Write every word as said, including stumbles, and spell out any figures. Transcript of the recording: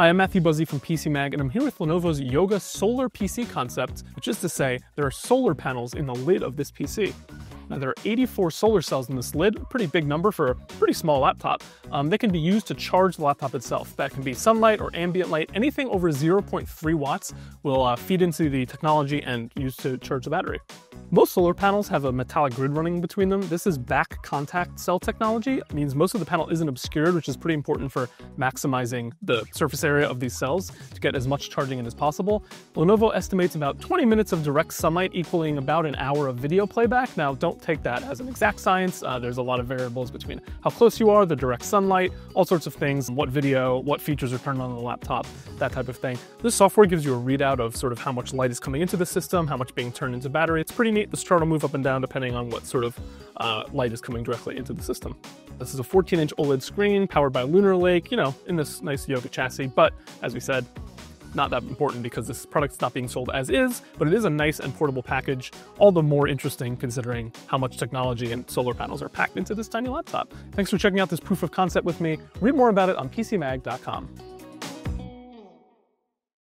I am Matthew Buzzi from PCMag, and I'm here with Lenovo's Yoga Solar P C concept, which is to say, there are solar panels in the lid of this P C. Now, there are eighty-four solar cells in this lid, a pretty big number for a pretty small laptop. Um, they can be used to charge the laptop itself. That can be sunlight or ambient light. Anything over zero point three watts will uh, feed into the technology and used to charge the battery. Most solar panels have a metallic grid running between them. This is back contact cell technology. It means most of the panel isn't obscured, which is pretty important for maximizing the surface area of these cells to get as much charging in as possible. Lenovo estimates about twenty minutes of direct sunlight equaling about an hour of video playback. Now, don't take that as an exact science. Uh, there's a lot of variables between how close you are, the direct sunlight, all sorts of things, what video, what features are turned on the laptop, that type of thing. This software gives you a readout of sort of how much light is coming into the system, how much being turned into battery. It's pretty neat. This chart will move up and down depending on what sort of uh, light is coming directly into the system. This is a fourteen inch OLED screen powered by Lunar Lake, you know, in this nice Yoga chassis, but as we said, not that important because this product's not being sold as is, but it is a nice and portable package, all the more interesting considering how much technology and solar panels are packed into this tiny laptop. Thanks for checking out this proof of concept with me. Read more about it on P C Mag dot com.